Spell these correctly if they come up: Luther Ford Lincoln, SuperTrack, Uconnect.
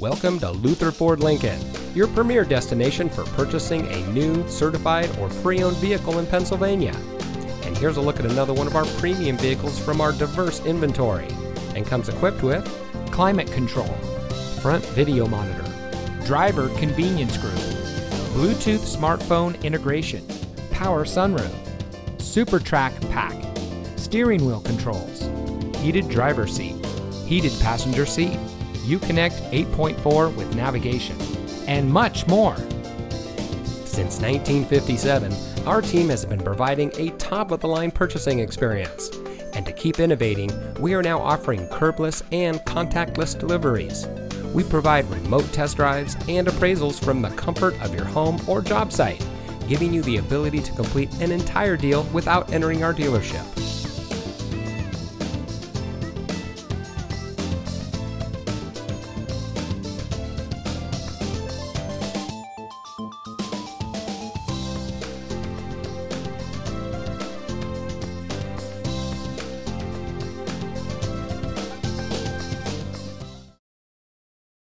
Welcome to Luther Ford Lincoln, your premier destination for purchasing a new, certified, or pre-owned vehicle in Pennsylvania. And here's a look at another one of our premium vehicles from our diverse inventory, and comes equipped with climate control, front video monitor, driver convenience group, Bluetooth smartphone integration, power sunroof, SuperTrack pack, steering wheel controls, heated driver seat, heated passenger seat, Uconnect 8.4 with navigation, and much more. Since 1957, our team has been providing a top-of-the-line purchasing experience. And to keep innovating, we are now offering curbless and contactless deliveries. We provide remote test drives and appraisals from the comfort of your home or job site, giving you the ability to complete an entire deal without entering our dealership.